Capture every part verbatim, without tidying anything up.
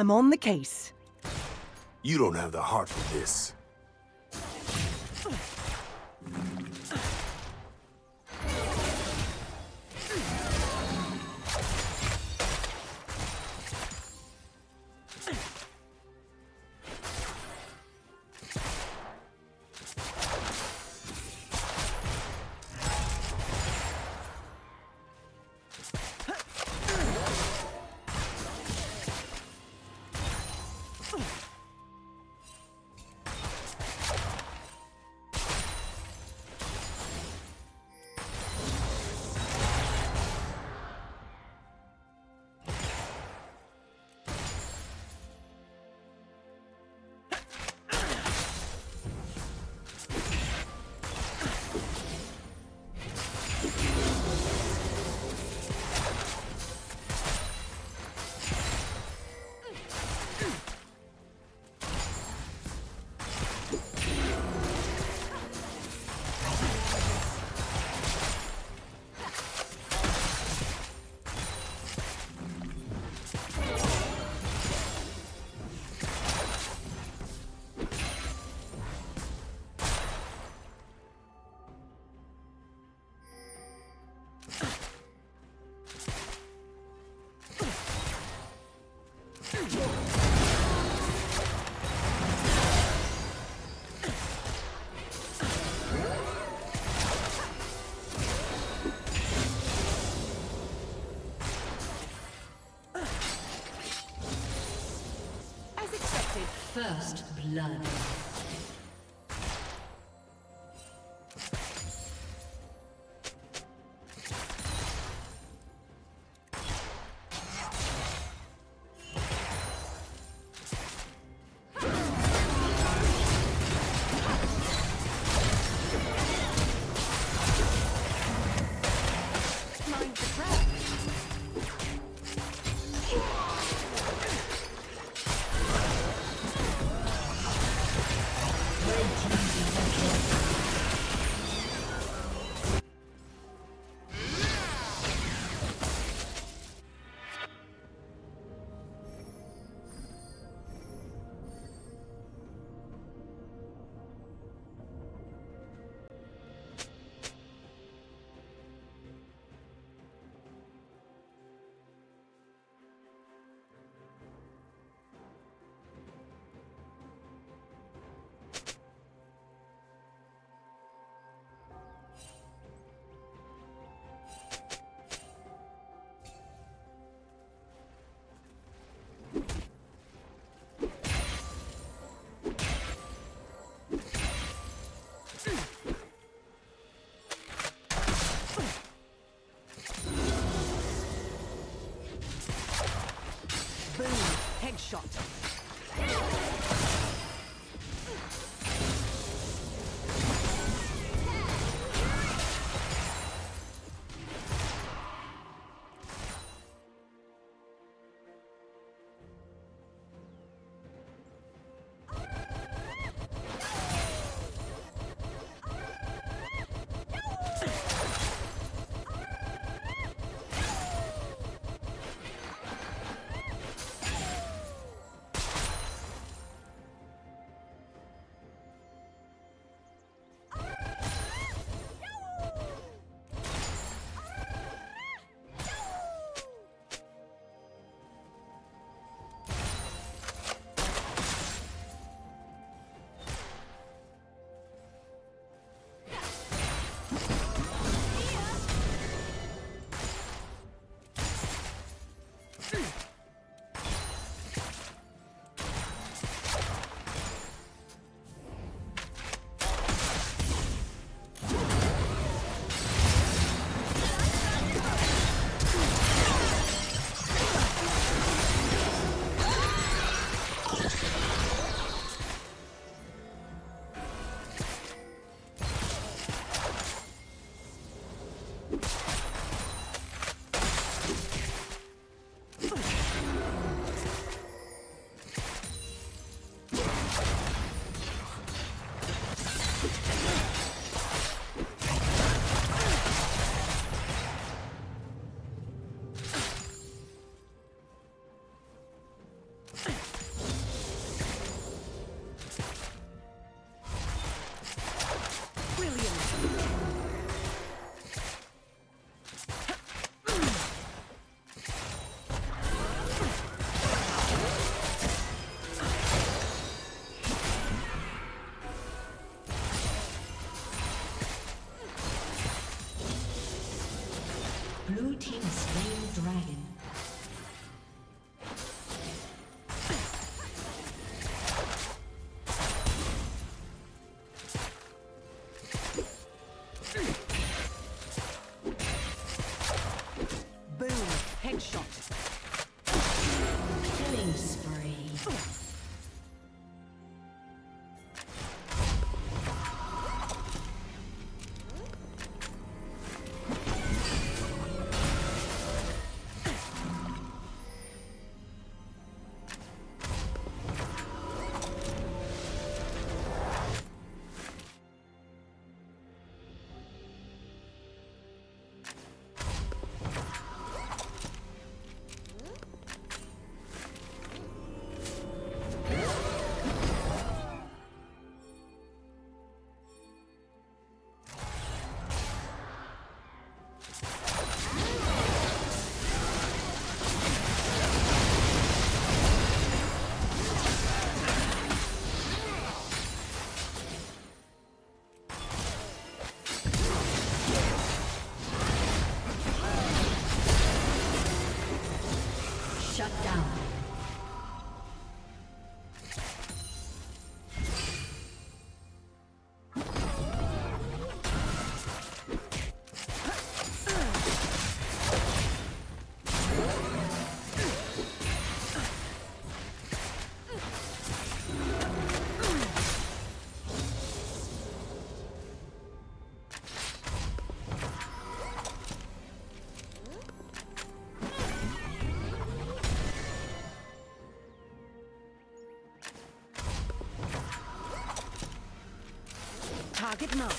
I'm on the case. You don't have the heart for this. First blood. Shot. Target marked.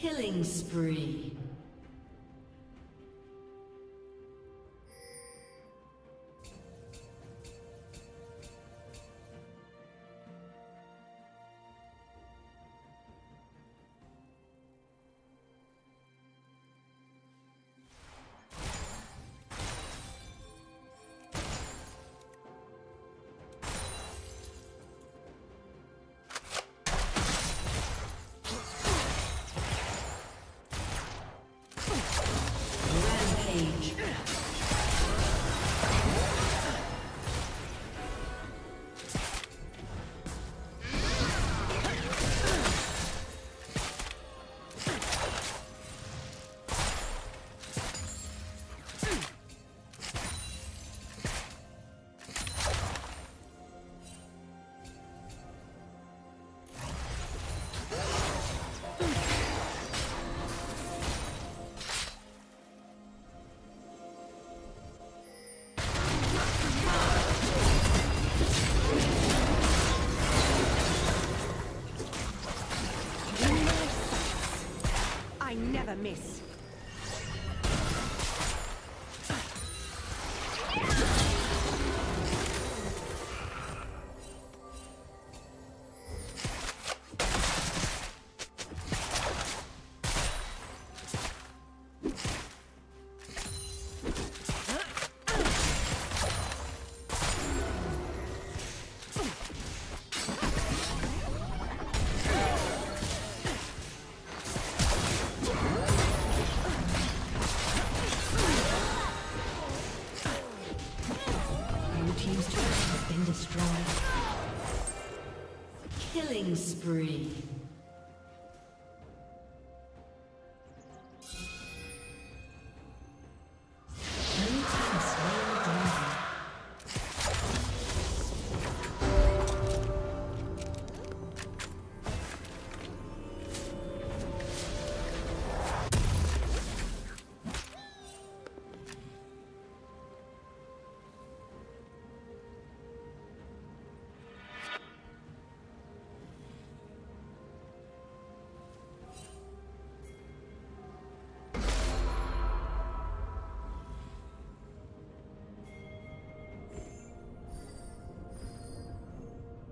Killing spree. never miss. Killing spree.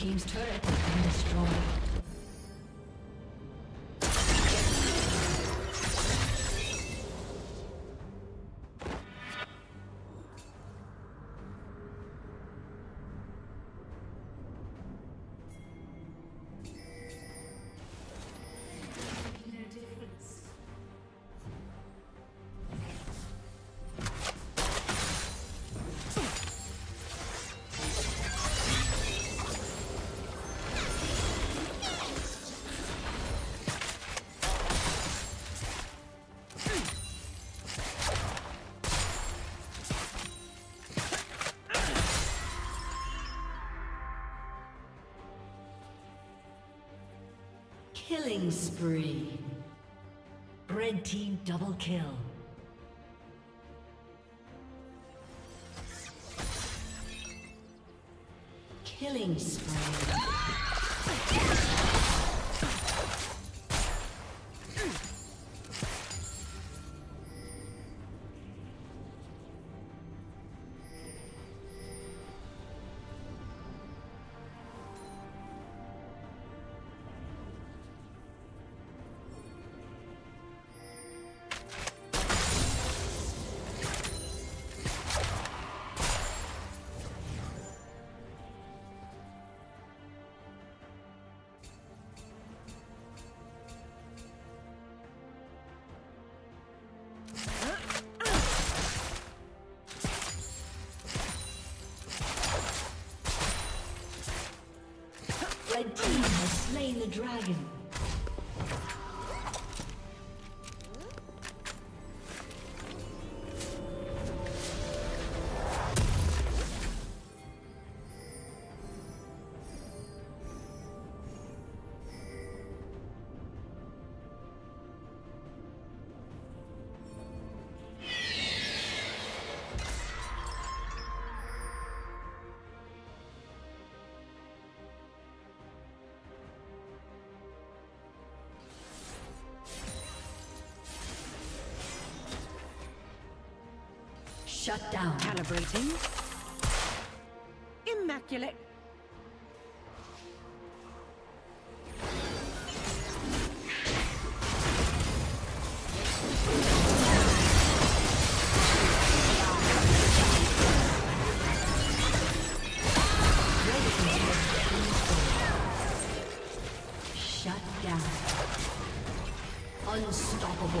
Team's turret has been destroyed. Killing spree. Red team double kill. Killing spree. Red team has slain the dragon. Shut down. Calibrating. Immaculate. Shut down. Unstoppable.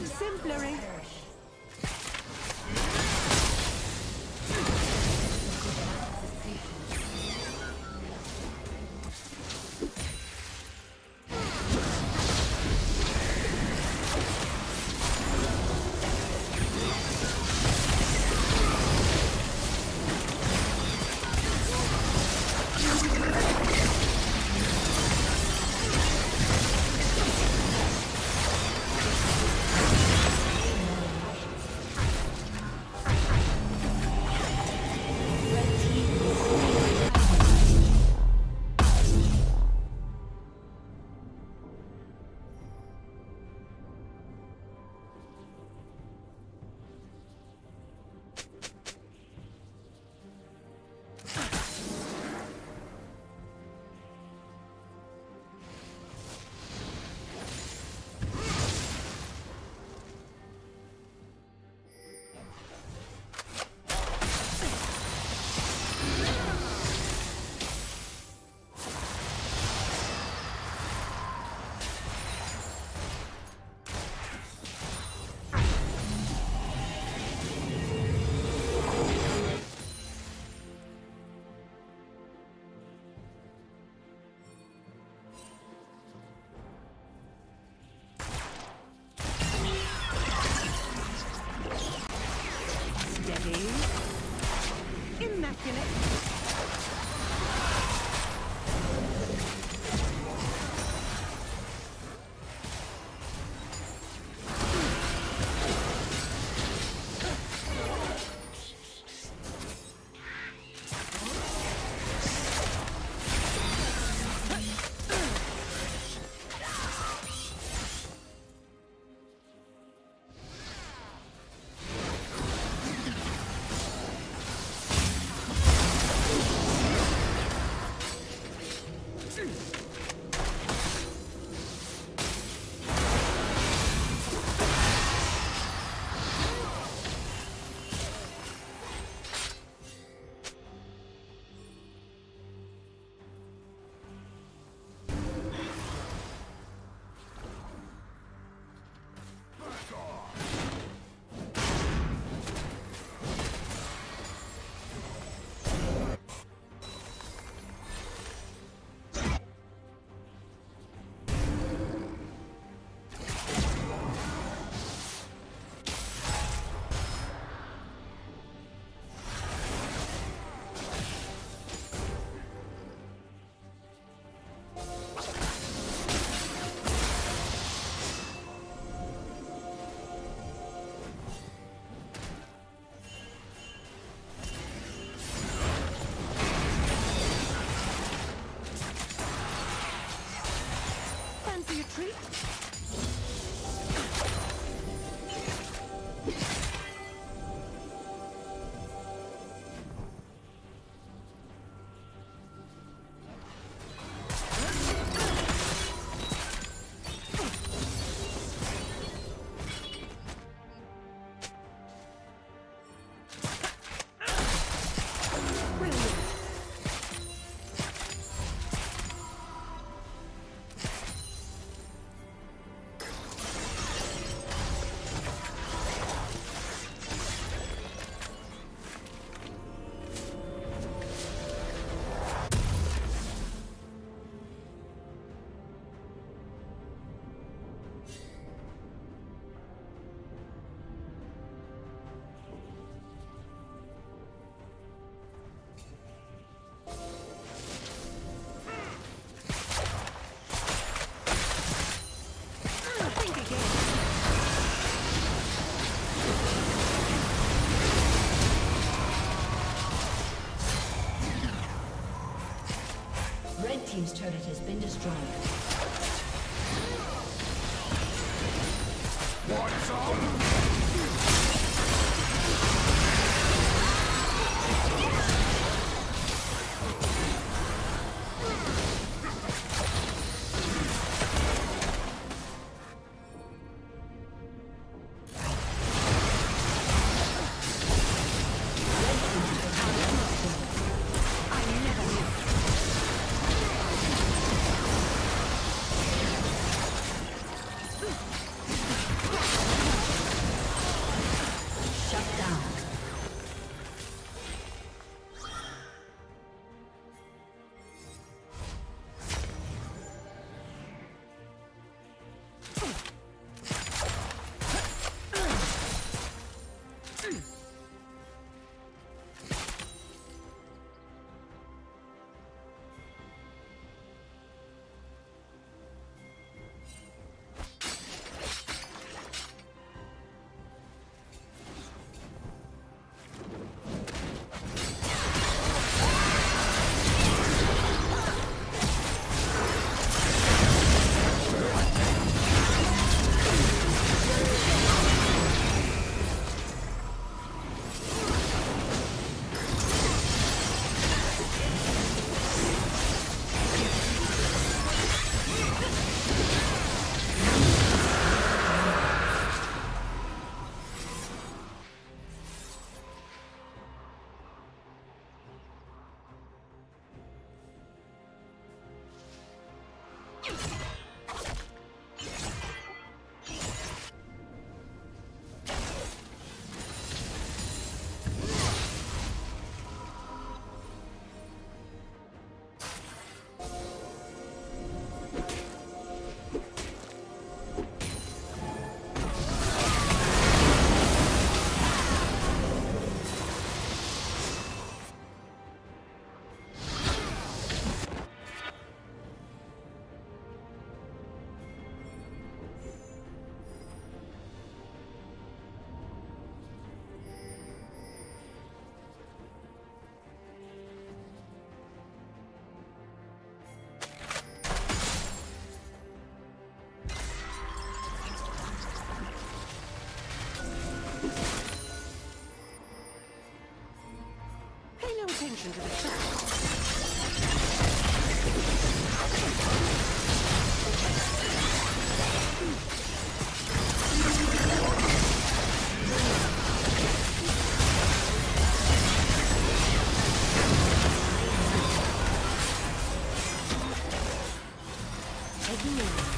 Exemplary. Team's turret has been destroyed. What's on? Come on. Pay no attention to the trap. Taking aim.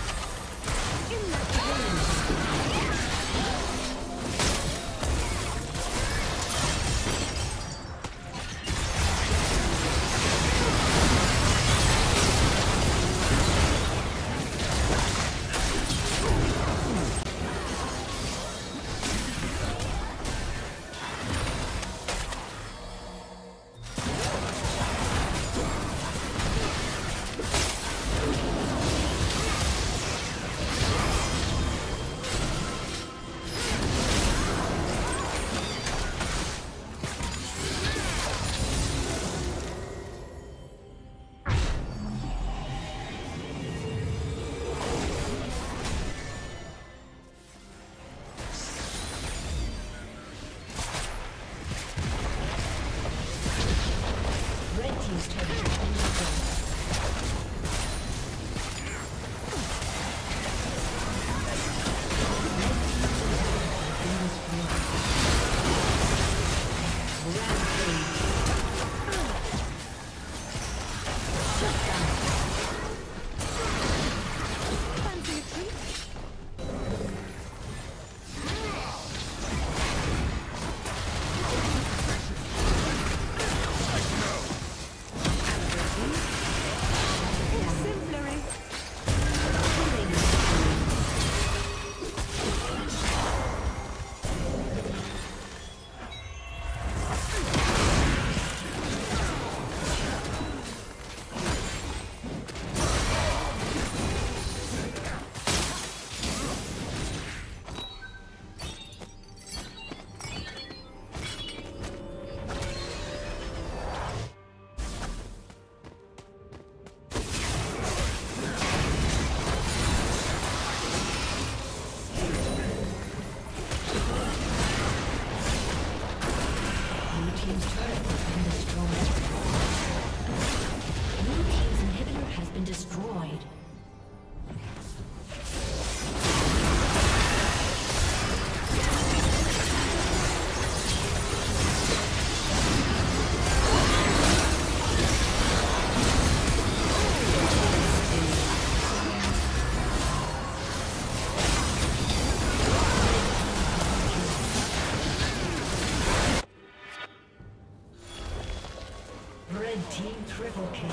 Team triple kill.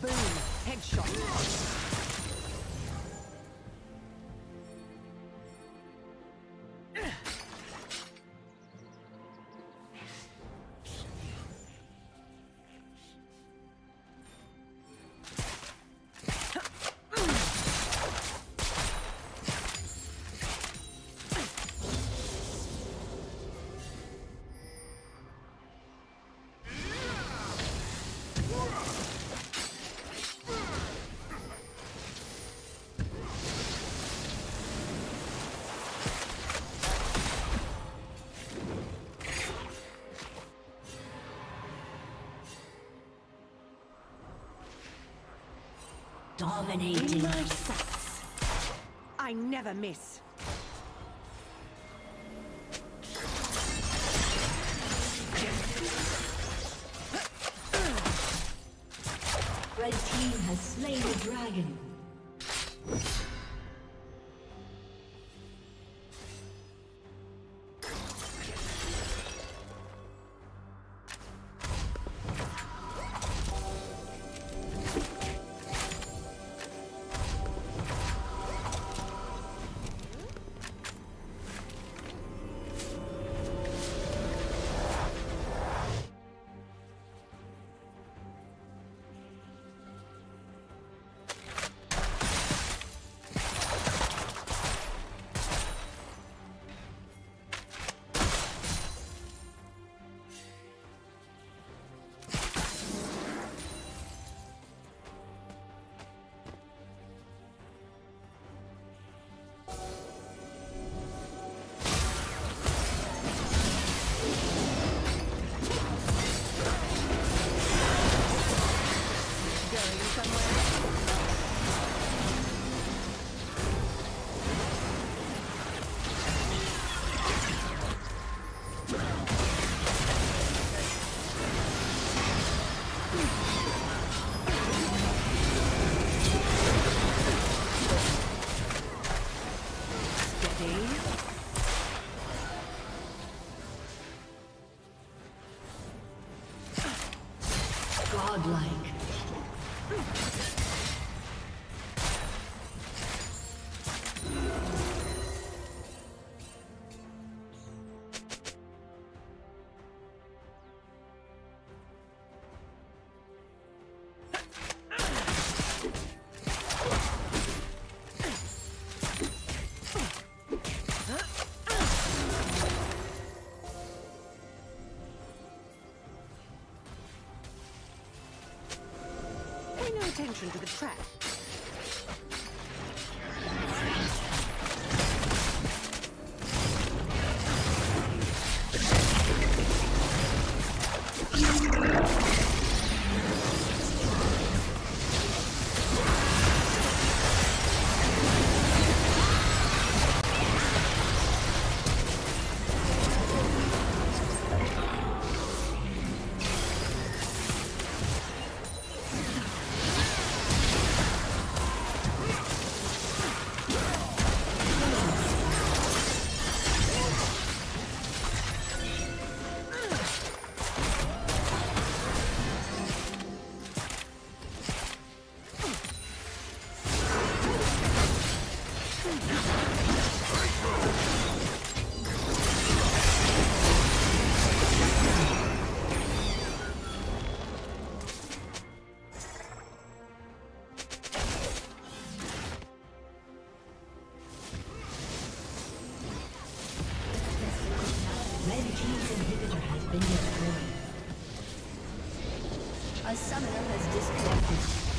Boom! Headshot. Dominating. My sacks. I never miss. Red team has slain the dragon. godlike. Attention to the track. Been destroyed. A summoner has disconnected.